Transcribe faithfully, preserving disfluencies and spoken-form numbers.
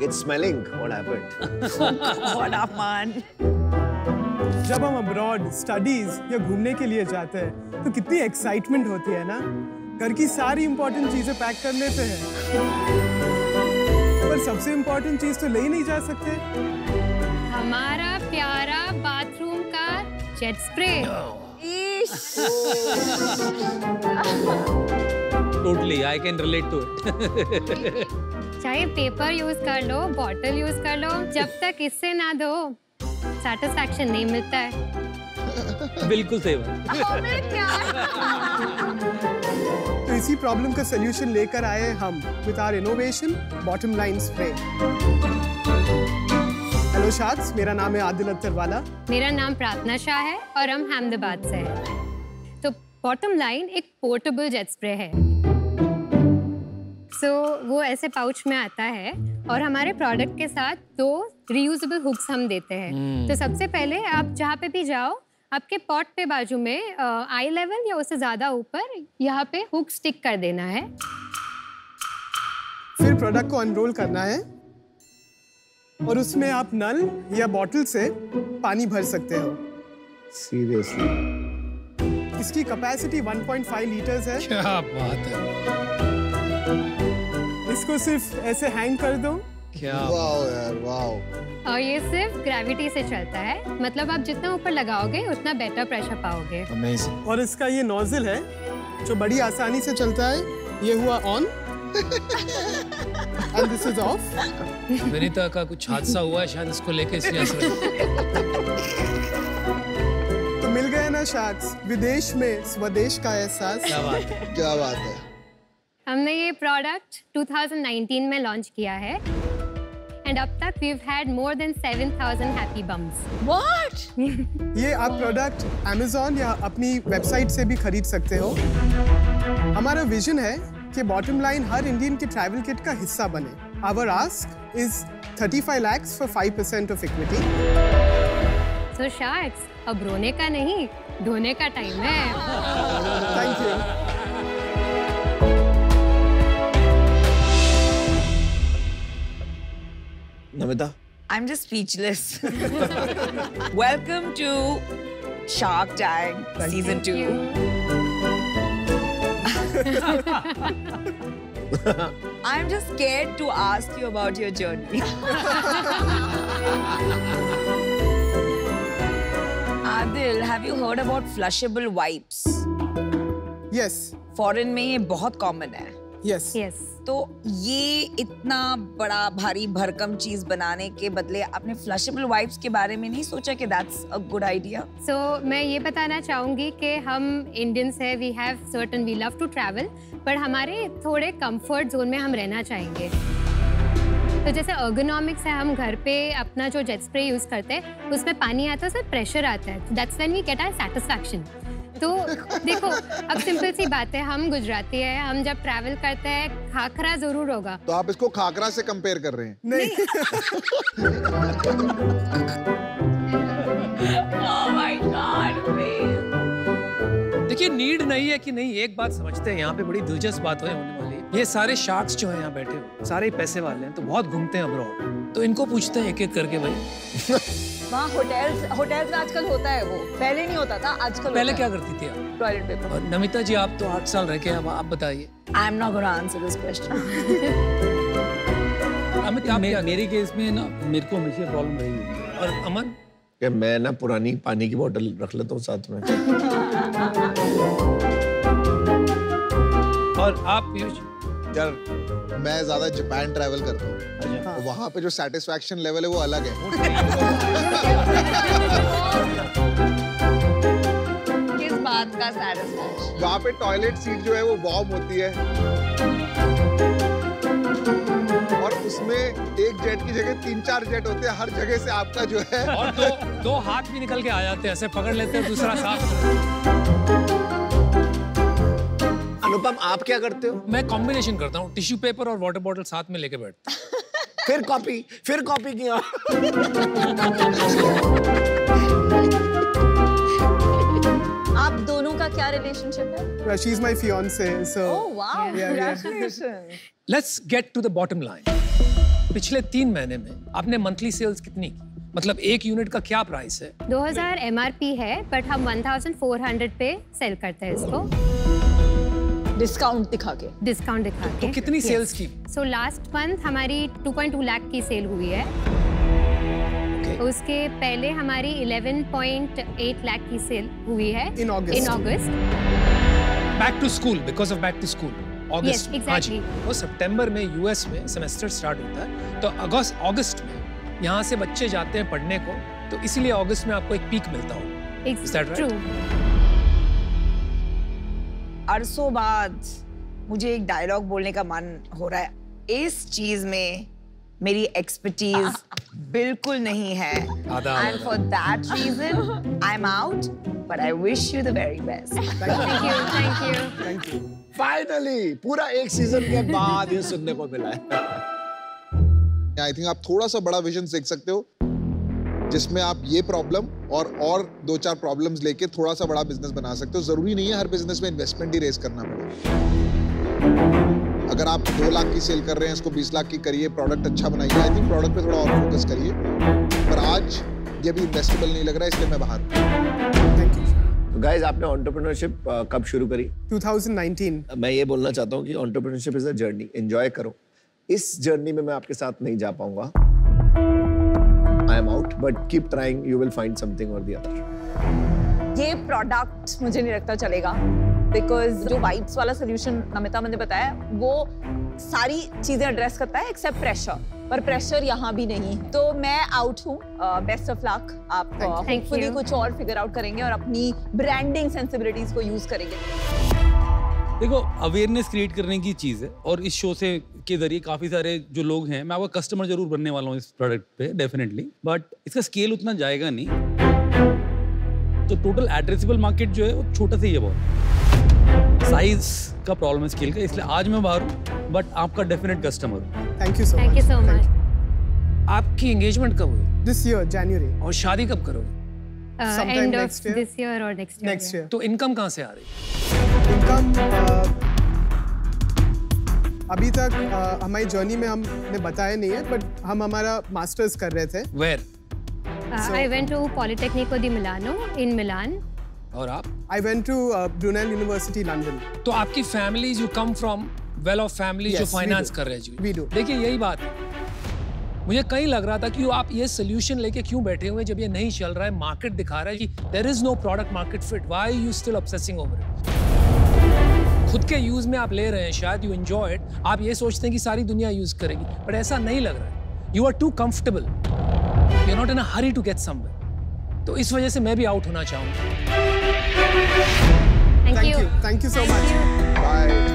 It's smelling what happened. What a man. जब हम abroad studies या घूमने के लिए जाते हैं तो कितनी excitement होती है ना. घर की सारी important चीजें pack कर लेते हैं पर सबसे important चीज तो ले ही नहीं जा सकते. हमारा प्यारा बाथरूम का jet spray. Totally, I can relate to it. चाहे पेपर यूज कर लो, बॉटल यूज कर लो, जब तक इससे ना दो सैटिस्फैक्शन नहीं मिलता है. बिल्कुल सही बात. तो इसी प्रॉब्लम का सोल्यूशन लेकर आए हम with our innovation bottom line spray. Hello sharks, मेरा नाम है आदिल अत्तर वाला. मेरा नाम प्रार्थना शाह है और हम अहमदाबाद से हैं. तो बॉटम लाइन एक पोर्टेबल जेट स्प्रे है. सो so, वो ऐसे पाउच में आता है और हमारे प्रोडक्ट के साथ दो रीयूजेबल हुक्स हम देते हैं. hmm. तो सबसे पहले आप जहाँ पे भी जाओ आपके पॉट पे बाजू में आई लेवल या उससे ज़्यादा ऊपर यहाँ पे हुक स्टिक कर देना है. फिर प्रोडक्ट को अनरोल करना है और उसमें आप नल या बॉटल से पानी भर सकते हो. सीरियसली इसकी capacity one point five litres है. क्या बात है. इसको सिर्फ ऐसे हैंग कर दो. क्या वाओ यार, वाओ. और ये सिर्फ ग्रेविटी से चलता है, मतलब आप जितना ऊपर लगाओगे उतना बेटर प्रेशर पाओगे. अमेजिंग. और इसका ये नोजल है जो बड़ी आसानी से चलता है. ये हुआ on and this is off. Vineeta का कुछ हादसा हुआ है शायद इसको लेके, इसलिए तो मिल गए ना शार्क्स, विदेश में स्वदेश का एहसास. क्या बात है, क्या बात है. हमने ये प्रोडक्ट टू थाउज़ेंड नाइनटीन में लॉन्च किया है एंड अब तक we have had more than seven thousand happy bums. What? ये आप प्रोडक्ट अमेज़न या अपनी वेबसाइट से भी खरीद सकते हो. हमारा विजन है कि बॉटम लाइन हर इंडियन के ट्रैवल किट का हिस्सा बने. Our ask is thirty five lakhs for five percent of equity. So sharks, अब रोने का नहीं, धोने का टाइम है. Thank you. Namita, I'm just speechless. Welcome to Shark Tank season two. I'm just scared to ask you about your journey. Adil, have you heard about flushable wipes? Yes. Foreign में ये बहुत common है. Yes. Yes. तो ये इतना बड़ा भारी भरकम चीज बनाने के बदले आपने फ्लशेबल वाइप्स के बारे में नहीं सोचा कि that's a good idea? So मैं ये बताना चाहूँगी कि हम इंडियंस हैं, we have certain, we love to travel, पर हमारे थोड़े comfort zone में हम रहना चाहेंगे. तो जैसे ergonomics है, हम घर पे अपना जो जेट स्प्रे यूज करते हैं उसमें पानी आता है, उसमें प्रेशर आता है. That's when we get our satisfaction. तो देखो अब सिंपल सी बात है, हम गुजराती हैं, हम जब ट्रैवल करते हैं खाखरा जरूर होगा. तो आप इसको खाखरा से कंपेयर कर रहे हैं? नहीं. Oh my God, please. देखिए, नीड नहीं है कि नहीं. एक बात समझते हैं, यहाँ पे बड़ी दिलचस्प बात है होने वाली. ये सारे शार्क्स जो हैं यहाँ बैठे हो, सारे पैसे वाले हैं, तो बहुत घूमते हैं अब्रॉड. तो इनको पूछते हैं एक एक करके भाई. वहाँ होटल्स होटल्स में आजकल होता है वो, पहले नहीं होता था, आजकल. पहले क्या करती थी आप? Toilet paper. नमिता जी, आप तो आठ साल रह के, आप बताइए. I am not gonna answer this question. Amit, आप क्या? मेरे केस में ना मेरे को हमेशा प्रॉब्लम रही है. और अमन, कि मैं ना पुरानी पानी की बोतल रख लेता हूँ साथ में. और आप पीयूष? यार, मैं ज्यादा जापान ट्रैवल करता हूँ. हाँ. वहाँ पे जो सेटिस्फैक्शन लेवल है वो अलग है. किस बात का सेटिस्फैक्शन? वहाँ पे टॉयलेट सीट जो है वो बॉम होती है और उसमें एक जेट की जगह तीन चार जेट होते हैं. हर जगह से आपका जो है और दो दो हाथ भी निकल के आ जाते हैं, ऐसे पकड़ लेते हैं दूसरा साथ. अनुपम, आप क्या करते हो? मैं कॉम्बिनेशन करता हूँ, टिश्यू पेपर और वाटर बॉटल साथ में लेके बैठता हूँ. फिर कॉपी, फिर कॉपी किया. आप दोनों का क्या रिलेशनशिप है? Well, she's my fiance, so. Oh wow, congratulations. Let's get to the bottom line. पिछले तीन महीने में आपने मंथली सेल्स कितनी की? मतलब एक यूनिट का क्या प्राइस है? दो हज़ार एमआरपी है, बट हम चौदह सौ पे सेल करते हैं इसको। डिस्काउंट दिखा के। डिस्काउंट दिखा के। तो कितनी सेल्स की? सो लास्ट मंथ हमारी दो पॉइंट दो लाख की सेल हुई है। okay. उसके पहले हमारी ग्यारह पॉइंट आठ लाख की सेल हुई है in August. Back to school, because of back to school August. हाँ जी, वो सितंबर में यूएस में सेमेस्टर स्टार्ट होता है, तो अगस्त अगस्त में यहाँ से बच्चे जाते हैं पढ़ने को, तो इसीलिए अगस्त में आपको एक पीक मिलता हो। Is that right? अरसों बाद मुझे एक डायलॉग बोलने का मन हो रहा है। इस चीज में मेरी एक्सपर्टीज बिल्कुल नहीं है। And for that reason, I'm out, but I wish you the very best. Thank you, thank you, thank you. Finally, पूरा एक सीजन के बाद ये सुनने को मिला है। आई थिंक आप थोड़ा सा बड़ा विजन देख सकते हो, जिसमें आप ये प्रॉब्लम और और दो चार प्रॉब्लम्स लेके थोड़ा सा बड़ा बिजनेस बना सकते हो। जरूरी नहीं है हर बिजनेस में इन्वेस्टमेंट ही रेस करना पड़े। अगर आप दो लाख की सेल कर रहे हैं, इसको बीस लाख की करिए, प्रोडक्ट अच्छा बनाइए। आई थिंक प्रोडक्ट पे थोड़ा और फोकस करिए, पर आज ये भी इन्वेस्टेबल नहीं लग रहा है, इसलिए मैं बाहर। Thank you. तो गाइस, आपने एंटरप्रेन्योरशिप कब शुरू करी? दो हज़ार उन्नीस। मैं ये बोलना चाहता हूँ कि entrepreneurship is a journey, enjoy करो। इस जर्नी में मैं आपके साथ नहीं जा पाऊंगा। I am out, but keep trying, you will find something और द अदर। ये प्रोडक्ट मुझे नहीं लगता चलेगा, बिकॉज जो वाइब्स वाला सोल्यूशन नमिता मैंने बताया, वो सारी चीजें एड्रेस करता है एक्सेप्ट प्रेशर, पर प्रेशर यहाँ भी नहीं है। तो मैं आउट हूँ। Best of luck. आप होपफुली कुछ और फिगर आउट करेंगे और अपनी ब्रांडिंग सेंसिबिलिटीज को यूज करेंगे। देखो, अवेयरनेस क्रिएट करने की चीज़ है, और इस शो से के जरिए काफ़ी सारे जो लोग हैं, मैं आपका कस्टमर जरूर बनने वाला हूँ इस प्रोडक्ट पे डेफिनेटली, बट इसका स्केल उतना जाएगा नहीं। तो टोटल एड्रेसेबल मार्केट जो है वो छोटा सा ही है, बहुत साइज का प्रॉब्लम है स्केल का, इसलिए आज मैं बाहर हूँ, बट आपका डेफिनेट कस्टमर हूँ। Thank you so thank you so much. आपकी एंगेजमेंट कब हुई? This year January. और शादी कब करोगे? एंड ऑफ दिस ईयर और नेक्स्ट ईयर। Next year. तो इनकम कहाँ से आ रही है? इनकम uh, अभी तक uh, हमारी जर्नी में हमने बताया नहीं है, बट हम हमारा मास्टर्स कर रहे थे। Where? I went to Politecnico di Milano in Milan. और आप? I went to uh, Brunel University, London. तो आपकी family, you come from well-off family, yes, जो फाइनेंस कर रहे हैं। We do. देखिए, यही बात है। मुझे कहीं लग रहा था कि आप ये सोल्यूशन लेके क्यों बैठे हुए जब ये नहीं चल रहा है। मार्केट दिखा रहा है कि there is no product market fit. Why are you still obsessing over it? खुद के यूज में आप ले रहे हैं, शायद यू एंजॉय इट, आप ये सोचते हैं कि सारी दुनिया यूज करेगी, बट ऐसा नहीं लग रहा है। You are too comfortable, you are not in a hurry to get somewhere. तो इस वजह से मैं भी आउट होना चाहूंगा। you. Thank you so much. Bye.